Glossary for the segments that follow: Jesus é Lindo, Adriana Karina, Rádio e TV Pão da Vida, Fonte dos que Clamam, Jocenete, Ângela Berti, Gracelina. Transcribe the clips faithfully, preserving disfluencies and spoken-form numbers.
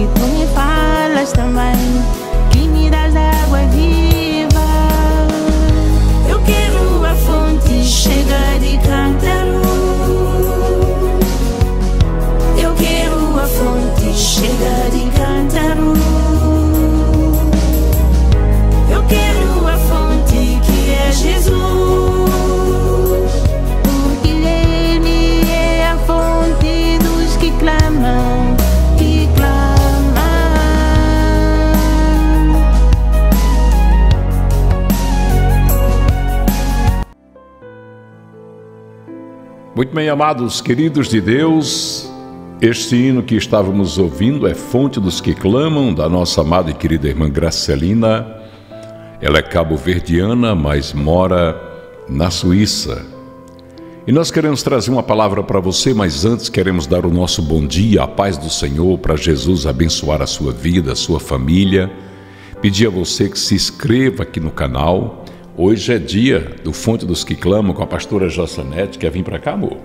E tu me falas também que me das água viva. Eu quero a fonte chegar de cântaro. Eu quero a fonte chegar de cântaro. Eu quero a fonte que é Jesus. Porque Ele é a fonte dos que clamam. Muito bem, amados, queridos de Deus, este hino que estávamos ouvindo é Fonte dos que Clamam, da nossa amada e querida irmã Gracelina. Ela é cabo-verdiana, mas mora na Suíça. E nós queremos trazer uma palavra para você, mas antes queremos dar o nosso bom dia, a paz do Senhor, para Jesus abençoar a sua vida, a sua família. Pedir a você que se inscreva aqui no canal. Hoje é dia do Fonte dos que Clamam com a pastora Jocenete. Quer vir para cá, amor?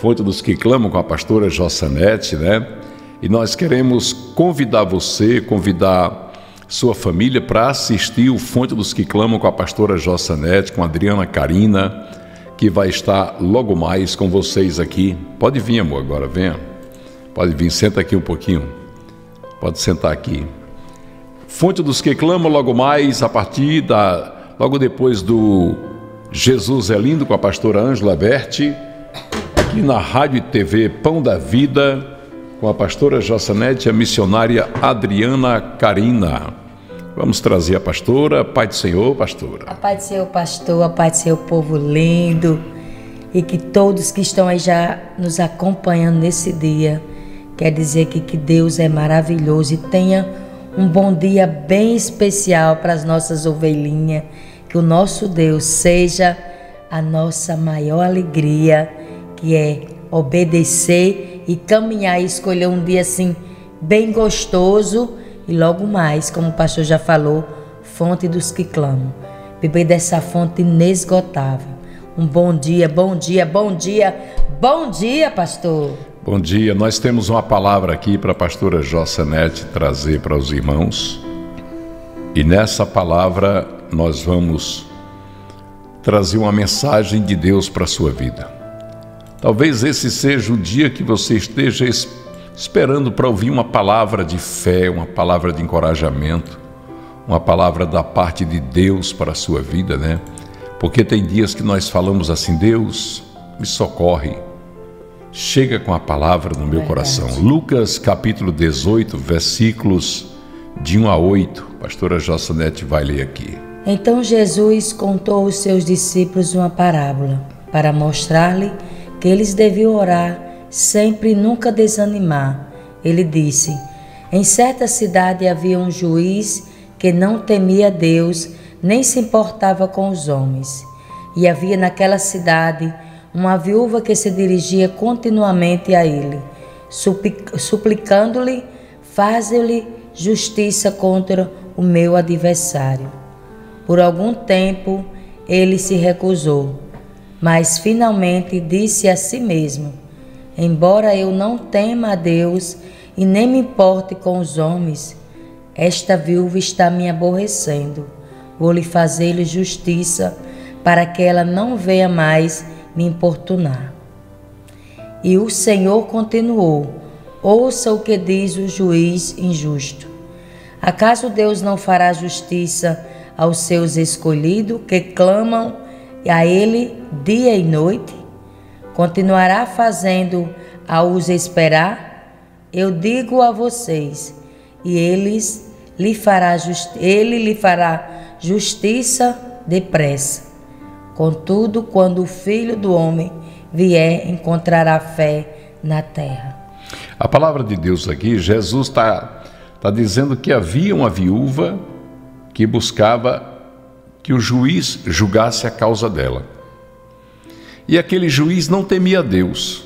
Fonte dos que Clamam com a pastora Jocenete, né? E nós queremos convidar você, convidar sua família para assistir o Fonte dos que Clamam com a pastora Jocenete, com a Adriana Karina, que vai estar logo mais com vocês aqui. Pode vir, amor, agora, venha. Pode vir, senta aqui um pouquinho. Pode sentar aqui. Fonte dos que Clamam logo mais, a partir da... Logo depois do Jesus é Lindo, com a pastora Ângela Berti, aqui na Rádio e T V Pão da Vida, com a pastora Jocenete e a missionária Adriana Karina. Vamos trazer a pastora. Pai do Senhor, pastora. A paz do Senhor, pastor. A paz do Senhor, povo lindo. E que todos que estão aí já nos acompanhando nesse dia, quer dizer que, que Deus é maravilhoso e tenha um bom dia bem especial para as nossas ovelhinhas. Que o nosso Deus seja a nossa maior alegria, que é obedecer e caminhar e escolher um dia assim bem gostoso. E logo mais, como o pastor já falou, fonte dos que clamam, beber dessa fonte inesgotável. Um bom dia, bom dia, bom dia, bom dia, pastor. Bom dia, nós temos uma palavra aqui para a pastora Jocenete trazer para os irmãos. E nessa palavra nós vamos trazer uma mensagem de Deus para a sua vida. Talvez esse seja o dia que você esteja esperando para ouvir uma palavra de fé, uma palavra de encorajamento, uma palavra da parte de Deus para a sua vida, né? Porque tem dias que nós falamos assim: Deus, me socorre, chega com a palavra no meu coração. Lucas capítulo dezoito, versículos de um a oito. Pastora Jocenete vai ler aqui. Então Jesus contou aos seus discípulos uma parábola para mostrar-lhe que eles deviam orar sempre e nunca desanimar. Ele disse: em certa cidade havia um juiz que não temia Deus, nem se importava com os homens. E havia naquela cidade uma viúva que se dirigia continuamente a ele, suplicando-lhe: faze-lhe justiça contra o meu adversário. Por algum tempo ele se recusou, mas finalmente disse a si mesmo: embora eu não tema a Deus e nem me importe com os homens, esta viúva está me aborrecendo. Vou-lhe fazer-lhe justiça para que ela não venha mais me importunar. E o Senhor continuou: ouça o que diz o juiz injusto. Acaso Deus não fará justiça aos seus escolhidos que clamam a Ele dia e noite? Continuará fazendo a os esperar? Eu digo a vocês, e eles lhe fará justi- Ele lhe fará justiça depressa. Contudo, quando o Filho do Homem vier, encontrará fé na terra. A palavra de Deus aqui, Jesus está tá dizendo que havia uma viúva que buscava que o juiz julgasse a causa dela. E aquele juiz não temia Deus.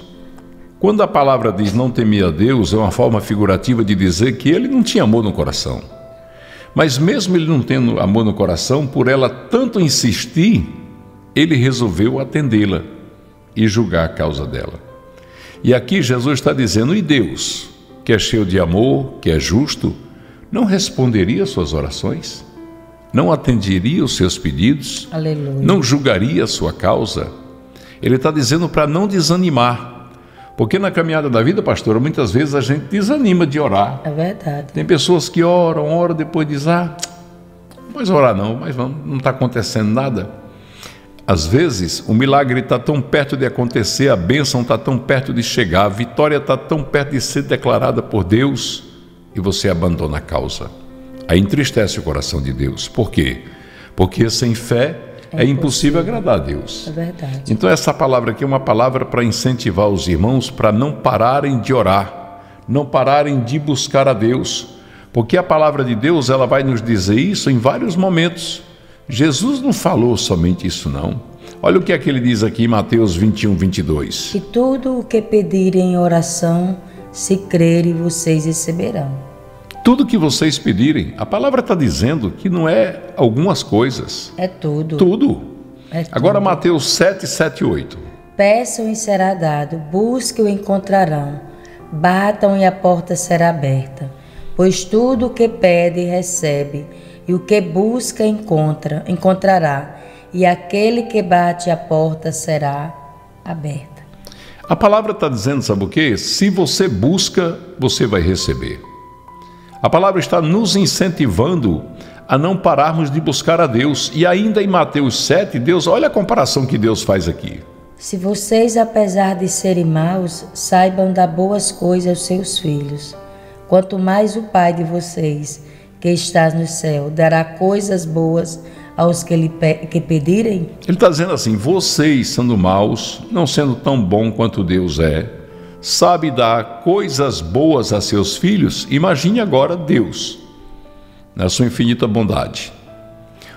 Quando a palavra diz não temia Deus, é uma forma figurativa de dizer que ele não tinha amor no coração. Mas mesmo ele não tendo amor no coração, por ela tanto insistir, ele resolveu atendê-la e julgar a causa dela. E aqui Jesus está dizendo: e Deus? que é cheio de amor, que é justo, não responderia às suas orações? Não atenderia os seus pedidos? Aleluia. Não julgaria a sua causa? Ele está dizendo para não desanimar, porque na caminhada da vida, pastora, muitas vezes a gente desanima de orar. É verdade. Tem pessoas que oram, oram, depois dizem, ah, não vou orar não, mas não está acontecendo nada. Às vezes, o milagre está tão perto de acontecer, a bênção está tão perto de chegar, a vitória está tão perto de ser declarada por Deus, e você abandona a causa. Aí entristece o coração de Deus. Por quê? Porque sem fé é, é impossível. impossível agradar a Deus. É verdade. Então essa palavra aqui é uma palavra para incentivar os irmãos para não pararem de orar, não pararem de buscar a Deus, porque a palavra de Deus, ela vai nos dizer isso em vários momentos. Jesus não falou somente isso não. Olha o que é que ele diz aqui em Mateus vinte e um, vinte e dois. E tudo o que pedirem em oração, se crerem, vocês receberão. Tudo que vocês pedirem, a palavra está dizendo que não é algumas coisas. É tudo. Tudo. É tudo. Agora Mateus sete, sete e oito. Peçam e será dado, busquem e encontrarão, batam e a porta será aberta, pois tudo o que pede recebe, e o que busca encontra, encontrará, e aquele que bate a porta será aberta. A palavra está dizendo, sabe o quê? Se você busca, você vai receber. A palavra está nos incentivando a não pararmos de buscar a Deus. E ainda em Mateus sete, Deus, olha a comparação que Deus faz aqui. Se vocês, apesar de serem maus, saibam dar boas coisas aos seus filhos, quanto mais o Pai de vocês, que estás no céu, dará coisas boas aos que lhe pe que pedirem? Ele está dizendo assim, vocês sendo maus, não sendo tão bom quanto Deus é, sabe dar coisas boas a seus filhos? Imagine agora Deus, na sua infinita bondade.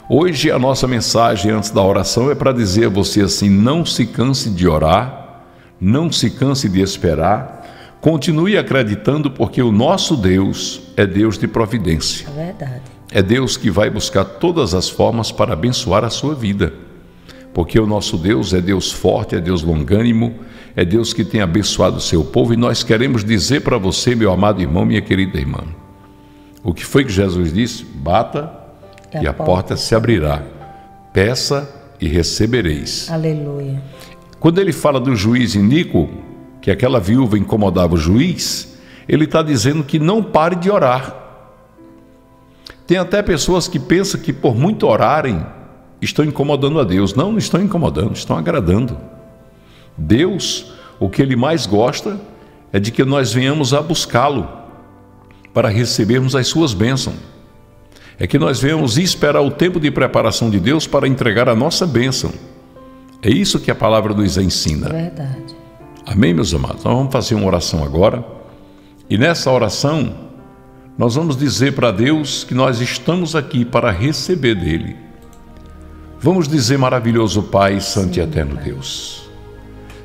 Hoje a nossa mensagem antes da oração é para dizer a você assim, não se canse de orar, não se canse de esperar, continue acreditando, porque o nosso Deus é Deus de providência. É verdade. É Deus que vai buscar todas as formas para abençoar a sua vida. Porque o nosso Deus é Deus forte, é Deus longânimo, é Deus que tem abençoado o seu povo. E nós queremos dizer para você, meu amado irmão, minha querida irmã, o que foi que Jesus disse? Bata e a, e a porta, porta se abrirá. Peça e recebereis. Aleluia. Quando ele fala do juiz iníquo, que aquela viúva incomodava o juiz, ele está dizendo que não pare de orar. Tem até pessoas que pensam que por muito orarem, estão incomodando a Deus. Não, não estão incomodando, estão agradando. Deus, o que Ele mais gosta, é de que nós venhamos a buscá-lo, para recebermos as suas bênçãos. É que nós venhamos esperar o tempo de preparação de Deus para entregar a nossa bênção. É isso que a palavra nos ensina. Verdade. Amém, meus amados? Nós vamos fazer uma oração agora. E nessa oração, nós vamos dizer para Deus que nós estamos aqui para receber dEle. Vamos dizer, maravilhoso Pai, santo e eterno Deus.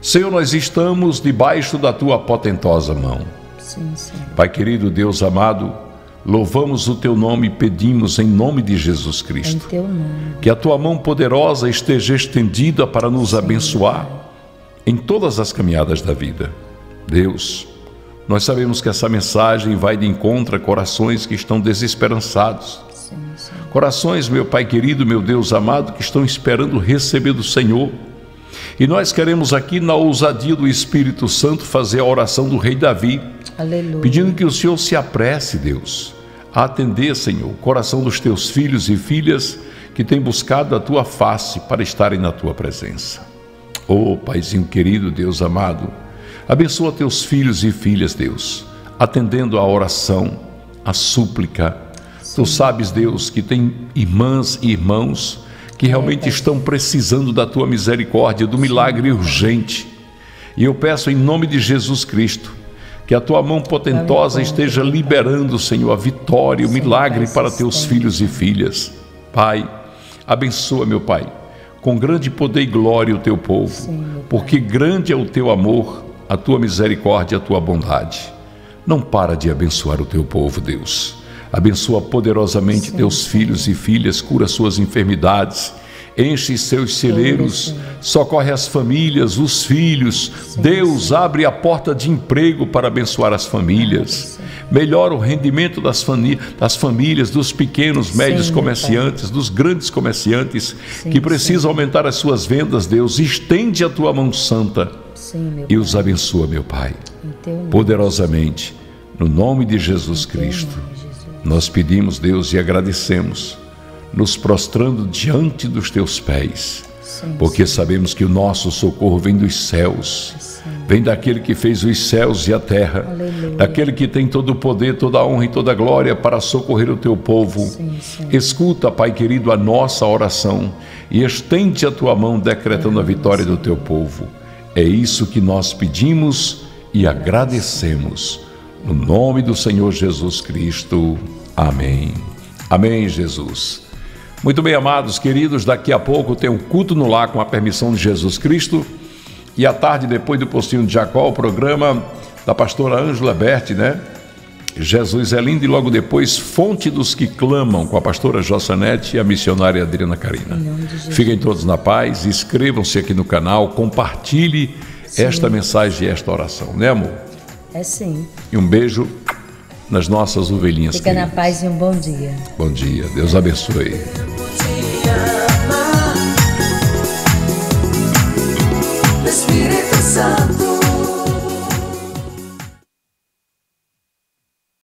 Senhor, nós estamos debaixo da Tua potentosa mão. Sim, sim. Pai querido, Deus amado, louvamos o Teu nome e pedimos em nome de Jesus Cristo. Em Teu nome. Que a Tua mão poderosa esteja estendida para nos sim, abençoar. Pai. Em todas as caminhadas da vida. Deus, nós sabemos que essa mensagem vai de encontro a corações que estão desesperançados. Sim, sim. Corações, meu Pai querido, meu Deus amado, que estão esperando receber do Senhor. E nós queremos aqui, na ousadia do Espírito Santo, fazer a oração do Rei Davi. Aleluia. Pedindo que o Senhor se apresse, Deus, a atender, Senhor, o coração dos teus filhos e filhas que têm buscado a tua face para estarem na tua presença. Oh, Paizinho querido, Deus amado, abençoa teus filhos e filhas, Deus, atendendo a oração, a súplica. Sim. Tu sabes, Deus, que tem irmãs e irmãos que realmente é, estão precisando da tua misericórdia, do milagre urgente. E eu peço em nome de Jesus Cristo que a tua mão potentosa esteja liberando, Senhor, a vitória, o milagre para teus filhos e filhas. Pai, abençoa, meu Pai, com grande poder e glória o teu povo, sim, porque grande é o teu amor, a tua misericórdia, a tua bondade. Não para de abençoar o teu povo, Deus. Abençoa poderosamente sim, teus sim. filhos e filhas, cura suas enfermidades, enche seus celeiros, socorre as famílias, os filhos. Deus abre a porta de emprego para abençoar as famílias. Melhora o rendimento das, fami das famílias, dos pequenos, médios comerciantes, dos grandes comerciantes que precisam aumentar as suas vendas. Deus, estende a tua mão santa e os abençoa, meu Pai, poderosamente. No nome de Jesus Cristo, nós pedimos, Deus, e agradecemos, nos prostrando diante dos teus pés, porque sabemos que o nosso socorro vem dos céus, vem daquele que fez os céus e a terra, daquele que tem todo o poder, toda a honra e toda a glória para socorrer o teu povo. Escuta, Pai querido, a nossa oração e estende a tua mão decretando a vitória do teu povo. É isso que nós pedimos e agradecemos. No nome do Senhor Jesus Cristo. Amém. Amém, Jesus. Muito bem, amados, queridos, daqui a pouco tem um culto no lar com a permissão de Jesus Cristo. E à tarde, depois do Postinho de Jacó, o programa da pastora Ângela Berti, né? Jesus é Lindo, e logo depois, Fonte dos que Clamam, com a pastora Jocenete e a missionária Adriana Karina. Fiquem todos na paz, inscrevam-se aqui no canal, compartilhe sim. esta mensagem e esta oração, né, amor? É sim. E um beijo nas nossas ovelhinhas. Fica queridas. Na paz e um bom dia. Bom dia. Deus abençoe.